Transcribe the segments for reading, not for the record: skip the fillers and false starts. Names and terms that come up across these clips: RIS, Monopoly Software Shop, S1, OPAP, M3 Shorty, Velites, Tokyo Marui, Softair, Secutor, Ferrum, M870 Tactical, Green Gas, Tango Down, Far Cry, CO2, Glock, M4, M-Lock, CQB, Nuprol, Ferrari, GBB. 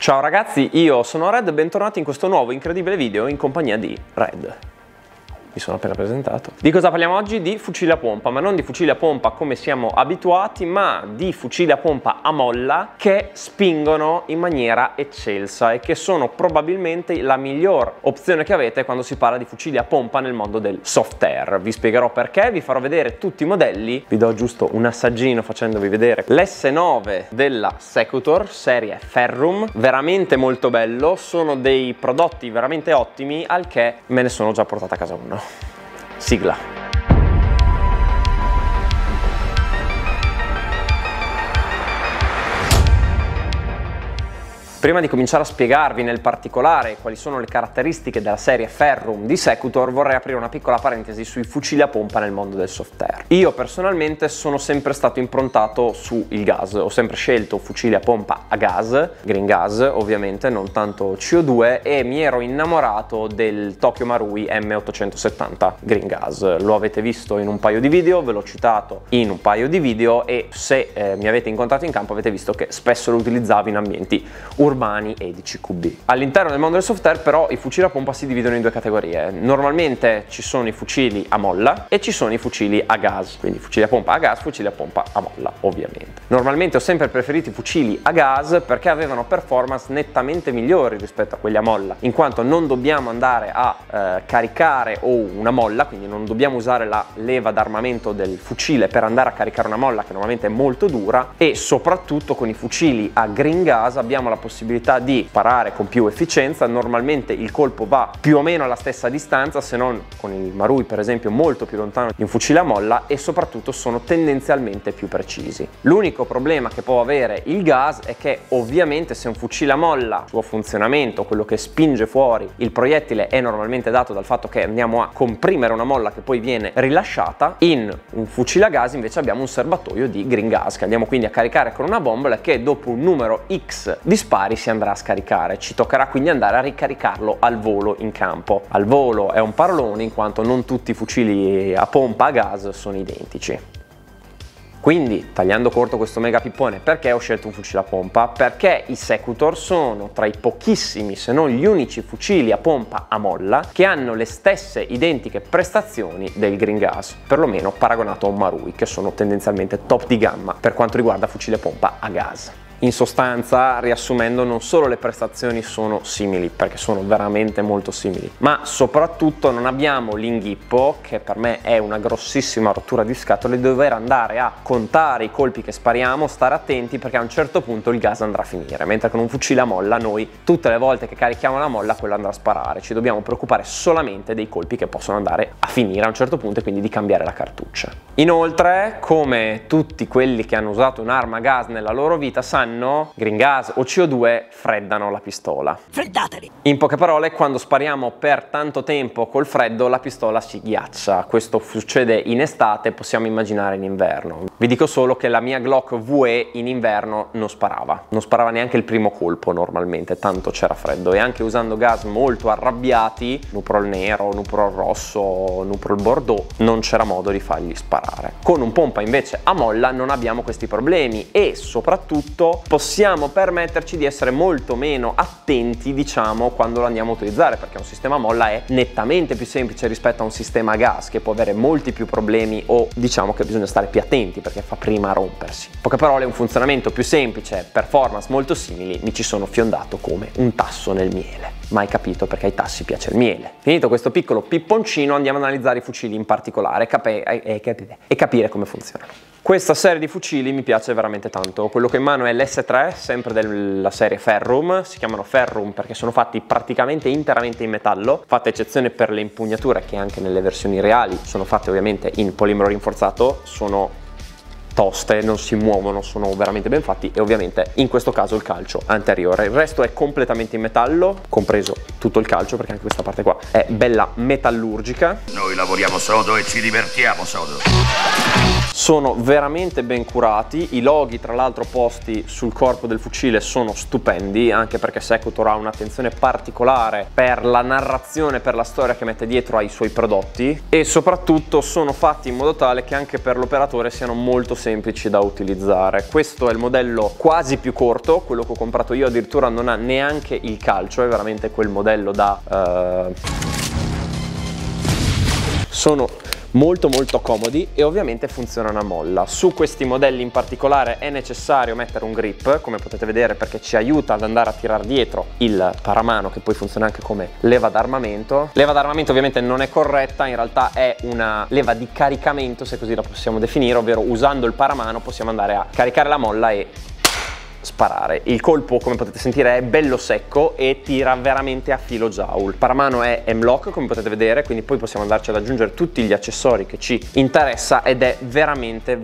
Ciao ragazzi, io sono Red, bentornati in questo nuovo incredibile video in compagnia di Red. Mi sono appena presentato. Di cosa parliamo oggi? Di fucile a pompa, ma non di fucile a pompa come siamo abituati, ma di fucile a pompa a molla che spingono in maniera eccelsa e che sono probabilmente la miglior opzione che avete quando si parla di fucili a pompa nel mondo del soft air. Vi spiegherò perché, vi farò vedere tutti i modelli, vi do giusto un assaggino facendovi vedere l'S9 della Secutor, serie Ferrum, veramente molto bello, sono dei prodotti veramente ottimi, al che me ne sono già portata a casa una. Sigla. Prima di cominciare a spiegarvi nel particolare quali sono le caratteristiche della serie Ferrum di Secutor, vorrei aprire una piccola parentesi sui fucili a pompa nel mondo del soft air. Io personalmente sono sempre stato improntato sul gas, ho sempre scelto fucili a pompa a gas, Green Gas ovviamente, non tanto CO2, e mi ero innamorato del Tokyo Marui M870 Green Gas. Lo avete visto in un paio di video, ve l'ho citato in un paio di video, e se mi avete incontrato in campo avete visto che spesso lo utilizzavo in ambienti urbani e di CQB. All'interno del mondo del soft air però i fucili a pompa si dividono in due categorie. Normalmente ci sono i fucili a molla e ci sono i fucili a gas, quindi fucili a pompa a gas, fucili a pompa a molla ovviamente. Normalmente ho sempre preferito i fucili a gas perché avevano performance nettamente migliori rispetto a quelli a molla, in quanto non dobbiamo andare a caricare una molla, quindi non dobbiamo usare la leva d'armamento del fucile per andare a caricare una molla che normalmente è molto dura, e soprattutto con i fucili a Green Gas abbiamo la possibilità di sparare con più efficienza. Normalmente il colpo va più o meno alla stessa distanza, se non con il Marui per esempio molto più lontano di un fucile a molla, e soprattutto sono tendenzialmente più precisi. L'unico problema che può avere il gas è che ovviamente se un fucile a molla, il suo funzionamento, quello che spinge fuori il proiettile, è normalmente dato dal fatto che andiamo a comprimere una molla che poi viene rilasciata, in un fucile a gas invece abbiamo un serbatoio di Green Gas che andiamo quindi a caricare con una bombola che dopo un numero X di spari si andrà a scaricare, ci toccherà quindi andare a ricaricarlo al volo in campo. Al volo è un parolone in quanto non tutti i fucili a pompa a gas sono identici. Quindi, tagliando corto questo mega pippone, perché ho scelto un fucile a pompa? Perché i Secutor sono tra i pochissimi, se non gli unici fucili a pompa a molla che hanno le stesse identiche prestazioni del Green Gas, perlomeno paragonato a un Marui, che sono tendenzialmente top di gamma per quanto riguarda fucile a pompa a gas. In sostanza, riassumendo, non solo le prestazioni sono simili, perché sono veramente molto simili, ma soprattutto non abbiamo l'inghippo, che per me è una grossissima rottura di scatole, di dover andare a contare i colpi che spariamo, stare attenti perché a un certo punto il gas andrà a finire, mentre con un fucile a molla noi tutte le volte che carichiamo la molla quello andrà a sparare, ci dobbiamo preoccupare solamente dei colpi che possono andare a finire a un certo punto e quindi di cambiare la cartuccia. Inoltre, come tutti quelli che hanno usato un'arma a gas nella loro vita sanno, Green Gas o CO2 freddano la pistola. Freddateli! In poche parole, quando spariamo per tanto tempo col freddo la pistola si ghiaccia. Questo succede in estate, possiamo immaginare in inverno. Vi dico solo che la mia Glock VE in inverno non sparava neanche il primo colpo normalmente, tanto c'era freddo, e anche usando gas molto arrabbiati, Nuprol nero, Nuprol rosso, Nuprol bordeaux, non c'era modo di fargli sparare. Con un pompa invece a molla non abbiamo questi problemi e soprattutto possiamo permetterci di essere molto meno attenti, diciamo, quando lo andiamo a utilizzare, perché un sistema a molla è nettamente più semplice rispetto a un sistema a gas che può avere molti più problemi, o diciamo che bisogna stare più attenti perché fa prima a rompersi. In poche parole, un funzionamento più semplice, performance molto simili, mi ci sono fiondato come un tasso nel miele. Mai capito perché ai tassi piace il miele. Finito questo piccolo pipponcino, andiamo ad analizzare i fucili in particolare e capire come funzionano. Questa serie di fucili mi piace veramente tanto. Quello che ho in mano è l'S3, sempre della serie Ferrum. Si chiamano Ferrum perché sono fatti praticamente interamente in metallo, fatta eccezione per le impugnature che anche nelle versioni reali sono fatte ovviamente in polimero rinforzato. Sono toste, non si muovono, sono veramente ben fatti, e ovviamente in questo caso il calcio anteriore. Il resto è completamente in metallo, compreso tutto il calcio, perché anche questa parte qua è bella metallurgica. Noi lavoriamo sodo e ci divertiamo sodo. sono veramente ben curati, i loghi tra l'altro posti sul corpo del fucile sono stupendi, anche perché Secutor ha un'attenzione particolare per la narrazione, per la storia che mette dietro ai suoi prodotti, e soprattutto sono fatti in modo tale che anche per l'operatore siano molto semplici da utilizzare. Questo è il modello quasi più corto, quello che ho comprato io addirittura non ha neanche il calcio, è veramente quel modello da... Sono molto comodi e ovviamente funzionano a molla. Su questi modelli in particolare è necessario mettere un grip, come potete vedere, perché ci aiuta ad andare a tirare dietro il paramano, che poi funziona anche come leva d'armamento. Leva d'armamento ovviamente non è corretta, in realtà è una leva di caricamento, se così la possiamo definire, ovvero usando il paramano possiamo andare a caricare la molla e sparare. Il colpo, come potete sentire, è bello secco e tira veramente a filo joule. Il paramano è M-Lock, come potete vedere, quindi poi possiamo andarci ad aggiungere tutti gli accessori che ci interessa ed è veramente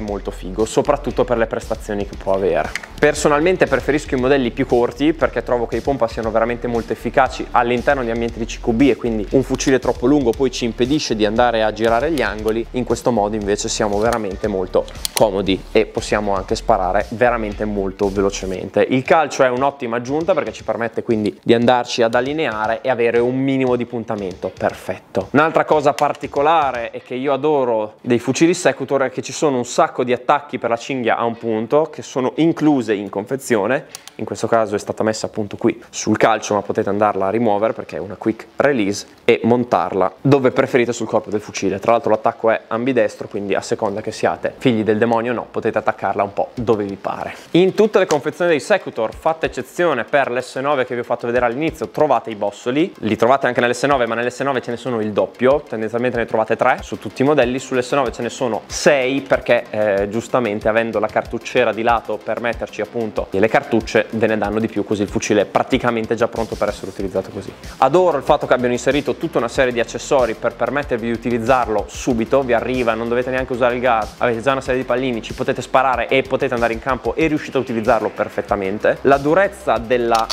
molto figo, soprattutto per le prestazioni che può avere. Personalmente preferisco i modelli più corti perché trovo che i pompa siano veramente molto efficaci all'interno di ambienti di CQB e quindi un fucile troppo lungo poi ci impedisce di andare a girare gli angoli. In questo modo invece siamo veramente molto comodi e possiamo anche sparare veramente molto velocemente. Il calcio è un'ottima aggiunta perché ci permette quindi di andarci ad allineare e avere un minimo di puntamento perfetto. Un'altra cosa particolare e che io adoro dei fucili Secutor è che ci sono un sacco di attacchi per la cinghia a un punto che sono incluse in confezione. In questo caso è stata messa appunto qui sul calcio, ma potete andarla a rimuovere perché è una quick release e montarla dove preferite sul corpo del fucile. Tra l'altro l'attacco è ambidestro, quindi a seconda che siate figli del demonio o no potete attaccarla un po' dove vi pare. In tutte le confezioni dei Secutor, fatta eccezione per l'S9 che vi ho fatto vedere all'inizio, trovate i bossoli. Li trovate anche nell'S9, ma nell'S9 ce ne sono il doppio, tendenzialmente ne trovate 3 su tutti i modelli, sull'S9 ce ne sono 6 perché giustamente avendo la cartucciera di lato per metterci appunto le cartucce ve ne danno di più, così il fucile è praticamente già pronto per essere utilizzato così. Adoro il fatto che abbiano inserito tutta una serie di accessori per permettervi di utilizzarlo subito, vi arriva, non dovete neanche usare il gas, avete già una serie di pallini, ci potete sparare e potete andare in campo e riuscite a utilizzarlo perfettamente. La durezza della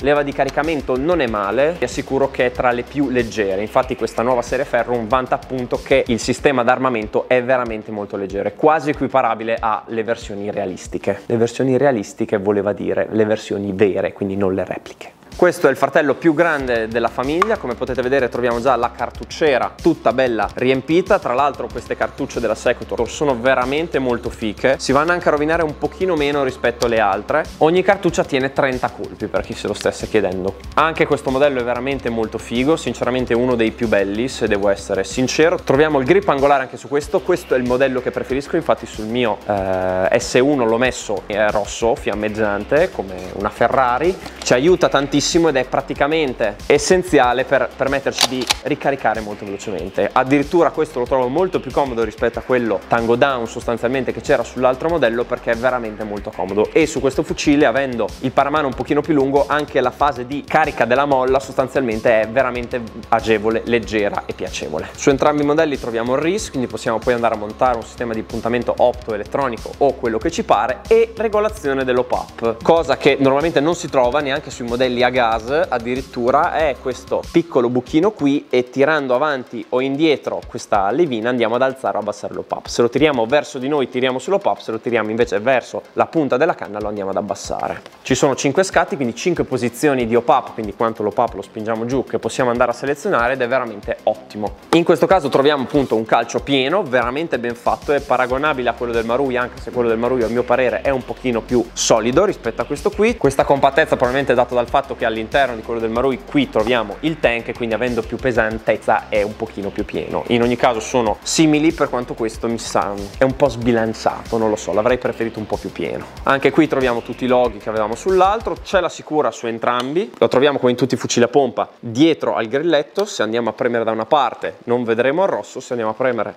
leva di caricamento non è male, vi assicuro che è tra le più leggere, infatti questa nuova serie Ferrum vanta appunto che il sistema d'armamento è veramente molto leggero, è quasi equiparabile alle versioni realistiche. Le versioni realistiche voleva dire le versioni vere, quindi non le repliche. Questo è il fratello più grande della famiglia, come potete vedere troviamo già la cartucciera tutta bella riempita. Tra l'altro queste cartucce della Secutor sono veramente molto fiche, si vanno anche a rovinare un pochino meno rispetto alle altre. Ogni cartuccia tiene 30 colpi per chi se lo stesse chiedendo. Anche questo modello è veramente molto figo, sinceramente uno dei più belli se devo essere sincero. Troviamo il grip angolare anche su questo, questo è il modello che preferisco, infatti sul mio S1 l'ho messo rosso fiammeggiante come una Ferrari, ci aiuta tantissimo ed è praticamente essenziale per permetterci di ricaricare molto velocemente. Addirittura questo lo trovo molto più comodo rispetto a quello Tango Down sostanzialmente che c'era sull'altro modello, perché è veramente molto comodo. E su questo fucile, avendo il paramano un pochino più lungo, anche la fase di carica della molla sostanzialmente è veramente agevole, leggera e piacevole. Su entrambi i modelli troviamo il RIS, quindi possiamo poi andare a montare un sistema di puntamento optoelettronico o quello che ci pare, e regolazione dell'OPAP, cosa che normalmente non si trova neanche sui modelli a gas. Addirittura è questo piccolo buchino qui e tirando avanti o indietro questa levina andiamo ad alzare o abbassare l'OPAP. Se lo tiriamo verso di noi tiriamo sull'OPAP, se lo tiriamo invece verso la punta della canna lo andiamo ad abbassare. Ci sono 5 scatti, quindi 5 posizioni di OPAP, quindi quanto l'OPAP lo spingiamo giù che possiamo andare a selezionare, ed è veramente ottimo. In questo caso troviamo appunto un calcio pieno veramente ben fatto, è paragonabile a quello del Marui, anche se quello del Marui a mio parere è un pochino più solido rispetto a questo qui. Questa compattezza probabilmente è data dal fatto che all'interno di quello del Marui qui troviamo il tank, quindi avendo più pesantezza è un pochino più pieno. In ogni caso sono simili, per quanto questo mi sa è un po' sbilanciato, non lo so, l'avrei preferito un po' più pieno. Anche qui troviamo tutti i loghi che avevamo sull'altro, c'è la sicura su entrambi, lo troviamo come in tutti i fucili a pompa dietro al grilletto. Se andiamo a premere da una parte non vedremo il rosso, se andiamo a premere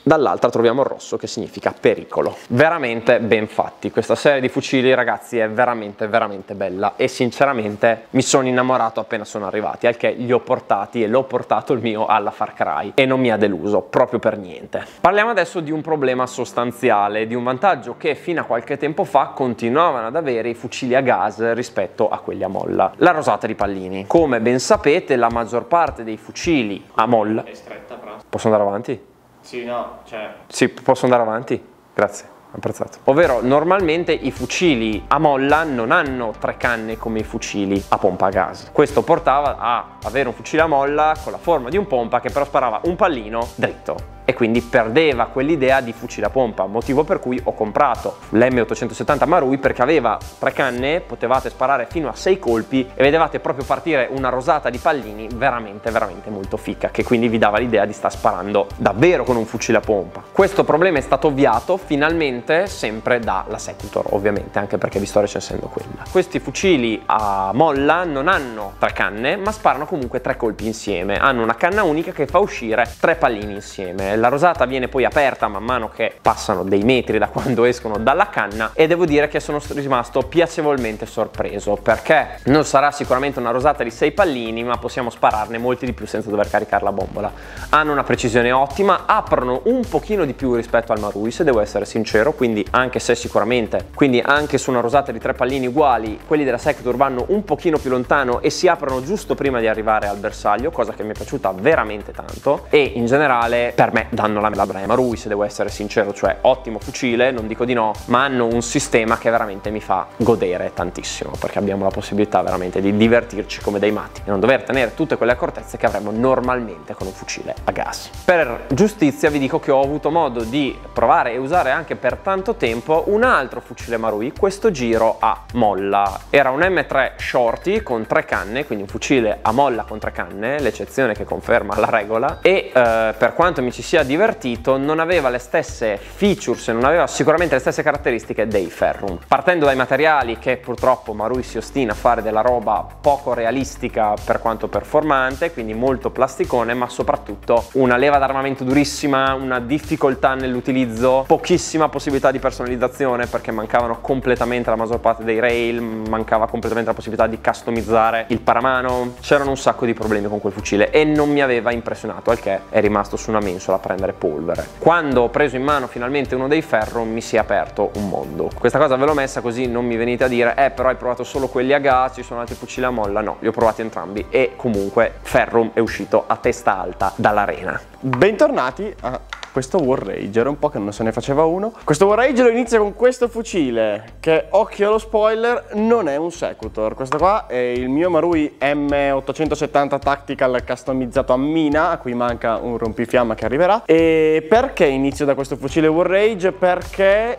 dall'altra troviamo il rosso, che significa pericolo. Veramente ben fatti. Questa serie di fucili, ragazzi, è veramente bella e sinceramente mi sono innamorato appena sono arrivati, al che li ho portati e l'ho portato il mio alla Far Cry e non mi ha deluso proprio per niente. Parliamo adesso di un problema sostanziale, di un vantaggio che fino a qualche tempo fa continuavano ad avere i fucili a gas rispetto a quelli a molla: la rosata di pallini. Come ben sapete, la maggior parte dei fucili a molla... È stretta, però. Posso andare avanti? Sì, no, cioè... Sì, posso andare avanti? Grazie. Apprezzato. Ovvero normalmente i fucili a molla non hanno tre canne come i fucili a pompa a gas. Questo portava a avere un fucile a molla con la forma di un pompa che però sparava un pallino dritto e quindi perdeva quell'idea di fucile a pompa, motivo per cui ho comprato l'M870 Marui perché aveva tre canne, potevate sparare fino a 6 colpi e vedevate proprio partire una rosata di pallini veramente veramente molto fica, che quindi vi dava l'idea di star sparando davvero con un fucile a pompa. Questo problema è stato ovviato finalmente sempre dalla Secutor, ovviamente, anche perché vi sto recensendo quella. Questi fucili a molla non hanno tre canne ma sparano comunque tre colpi insieme, hanno una canna unica che fa uscire tre pallini insieme. La rosata viene poi aperta man mano che passano dei metri da quando escono dalla canna e devo dire che sono rimasto piacevolmente sorpreso, perché non sarà sicuramente una rosata di 6 pallini ma possiamo spararne molti di più senza dover caricare la bombola. Hanno una precisione ottima, aprono un pochino di più rispetto al Marui, se devo essere sincero, quindi anche se sicuramente, quindi anche su una rosata di tre pallini uguali, quelli della Secutor vanno un pochino più lontano e si aprono giusto prima di arrivare al bersaglio, cosa che mi è piaciuta veramente tanto. E in generale per me danno la labra ai Marui, se devo essere sincero, cioè ottimo fucile, non dico di no, ma hanno un sistema che veramente mi fa godere tantissimo, perché abbiamo la possibilità veramente di divertirci come dei matti e non dover tenere tutte quelle accortezze che avremmo normalmente con un fucile a gas. Per giustizia vi dico che ho avuto modo di provare e usare anche per tanto tempo un altro fucile Marui, questo giro a molla. Era un M3 Shorty con tre canne, quindi un fucile a molla con tre canne, l'eccezione che conferma la regola, e per quanto mi ci sia divertito non aveva le stesse features, non aveva sicuramente le stesse caratteristiche dei Ferrum. Partendo dai materiali, che purtroppo Marui si ostina a fare della roba poco realistica per quanto performante, quindi molto plasticone, ma soprattutto una leva d'armamento durissima, una difficoltà nell'utilizzo, pochissima possibilità di personalizzazione perché mancavano completamente la maggior parte dei rail, mancava completamente la possibilità di customizzare il paramano, c'erano un sacco di problemi con quel fucile e non mi aveva impressionato, al che è rimasto su una mensola a prendere polvere. Quando ho preso in mano finalmente uno dei Ferrum mi si è aperto un mondo. Questa cosa ve l'ho messa così non mi venite a dire però hai provato solo quelli a gas, ci sono altri fucili a molla. No, li ho provati entrambi e comunque Ferrum è uscito a testa alta dall'arena. Bentornati a questo War Rager, un po' che non se ne faceva uno. Questo War Rager inizia con questo fucile che, occhio allo spoiler, non è un Secutor. Questo qua è il mio Marui M870 Tactical customizzato a mina, a cui manca un rompifiamma che arriverà. E perché inizio da questo fucile War Rage? Perché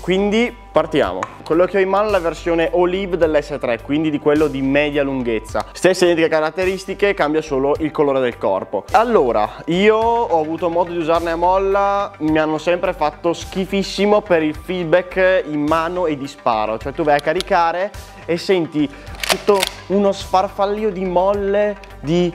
quindi partiamo. Quello che ho in mano è la versione Olive dell'S3, quindi di quello di media lunghezza. Stesse identiche caratteristiche, cambia solo il colore del corpo. Allora, io ho avuto modo di usarne a molla, mi hanno sempre fatto schifissimo per il feedback in mano e di sparo. Cioè tu vai a caricare e senti tutto uno sfarfallio di molle, di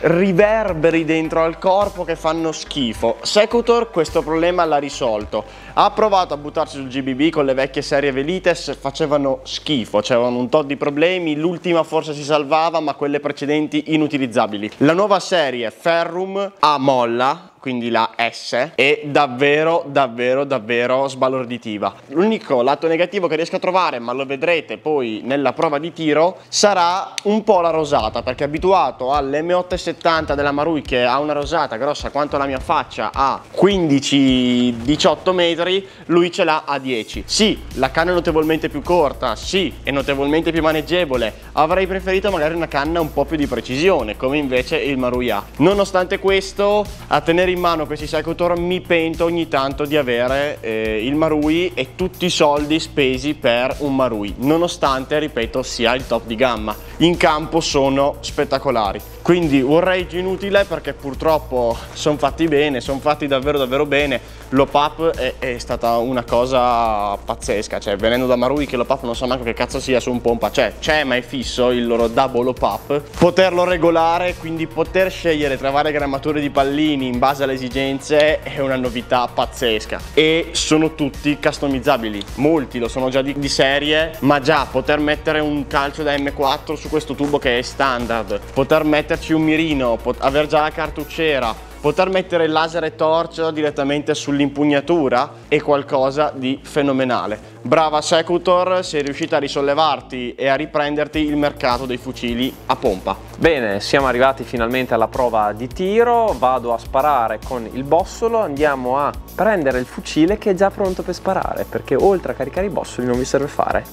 riverberi dentro al corpo che fanno schifo. Secutor questo problema l'ha risolto. Ha provato a buttarsi sul GBB con le vecchie serie Velites, facevano schifo, c'erano un tot di problemi, l'ultima forse si salvava ma quelle precedenti inutilizzabili. La nuova serie Ferrum a molla, quindi la S, è davvero davvero davvero sbalorditiva. L'unico lato negativo che riesco a trovare, ma lo vedrete poi nella prova di tiro, sarà un po' la rosata, perché abituato all'M870 della Marui che ha una rosata grossa quanto la mia faccia a 15-18 metri, lui ce l'ha a 10. Sì, la canna è notevolmente più corta, sì, è notevolmente più maneggevole, avrei preferito magari una canna un po' più di precisione come invece il Marui ha. Nonostante questo, a tenere in mano questi Secutor mi pento ogni tanto di avere il Marui e tutti i soldi spesi per un Marui, nonostante, ripeto, sia il top di gamma. In campo sono spettacolari, quindi un rage inutile perché purtroppo sono fatti bene, sono fatti davvero davvero bene. L'op up è stata una cosa pazzesca, cioè venendo da Marui che l'op up non so neanche che cazzo sia su un pompa, cioè c'è ma è fisso il loro double op up, poterlo regolare, quindi poter scegliere tra varie grammature di pallini in base alle esigenze è una novità pazzesca. E sono tutti customizzabili, molti lo sono già di serie, ma già poter mettere un calcio da M4 su questo tubo che è standard, poter metterci un mirino, aver già la cartucciera, poter mettere il laser e torch direttamente sull'impugnatura è qualcosa di fenomenale. Brava Secutor, sei riuscita a risollevarti e a riprenderti il mercato dei fucili a pompa. Bene, siamo arrivati finalmente alla prova di tiro, vado a sparare con il bossolo, andiamo a prendere il fucile che è già pronto per sparare, perché oltre a caricare i bossoli non vi serve fare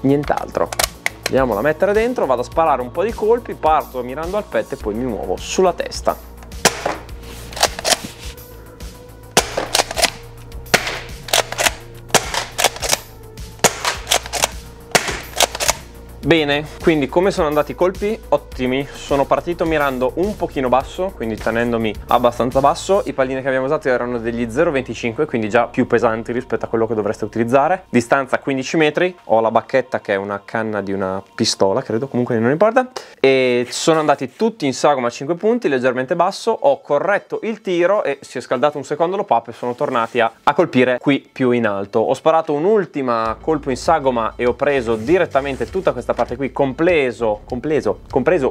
nient'altro. Andiamola a mettere dentro, vado a sparare un po' di colpi, parto mirando al petto e poi mi muovo sulla testa. Bene, quindi come sono andati i colpi? Ottimi, sono partito mirando un pochino basso, quindi tenendomi abbastanza basso, i pallini che abbiamo usato erano degli 0,25, quindi già più pesanti rispetto a quello che dovreste utilizzare, distanza 15 metri, ho la bacchetta che è una canna di una pistola, credo, comunque non importa, e sono andati tutti in sagoma a 5 punti, leggermente basso, ho corretto il tiro e si è scaldato un secondo lo pap e sono tornati a colpire qui più in alto, ho sparato un'ultima colpo in sagoma e ho preso direttamente tutta questa parte qui, compreso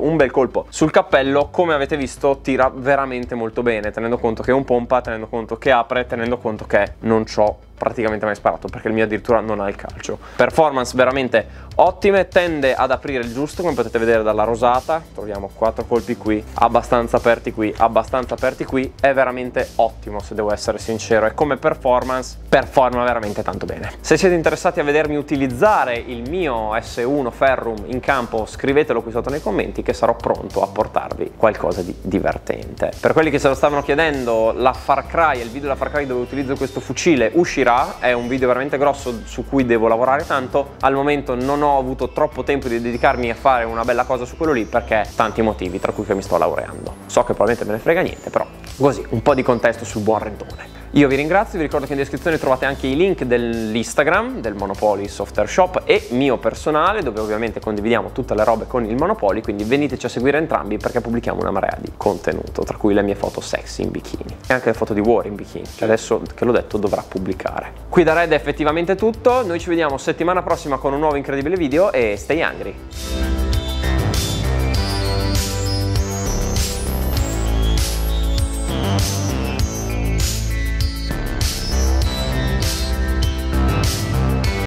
un bel colpo sul cappello. Come avete visto tira veramente molto bene, tenendo conto che è un pompa, tenendo conto che apre, tenendo conto che non c'ho praticamente mai sparato perché il mio addirittura non ha il calcio. Performance veramente ottime, tende ad aprire il giusto come potete vedere dalla rosata, troviamo 4 colpi qui, abbastanza aperti qui, abbastanza aperti qui, è veramente ottimo se devo essere sincero e come performance performa veramente tanto bene. Se siete interessati a vedermi utilizzare il mio S1 Ferrum in campo scrivetelo qui sotto nei commenti che sarò pronto a portarvi qualcosa di divertente. Per quelli che se lo stavano chiedendo, la Far Cry, il video della Far Cry dove utilizzo questo fucile uscirà, è un video veramente grosso su cui devo lavorare tanto, al momento non ho avuto troppo tempo di dedicarmi a fare una bella cosa su quello lì perché tanti motivi tra cui che mi sto laureando, so che probabilmente me ne frega niente però così un po' di contesto sul buon rentone. Io vi ringrazio, vi ricordo che in descrizione trovate anche i link dell'Instagram del Monopoly Software Shop e mio personale dove ovviamente condividiamo tutte le robe con il Monopoly, quindi veniteci a seguire entrambi perché pubblichiamo una marea di contenuto tra cui le mie foto sexy in bikini e anche le foto di War in bikini che adesso che l'ho detto dovrà pubblicare. Qui da Red è effettivamente tutto, noi ci vediamo settimana prossima con un nuovo incredibile video e stay hungry!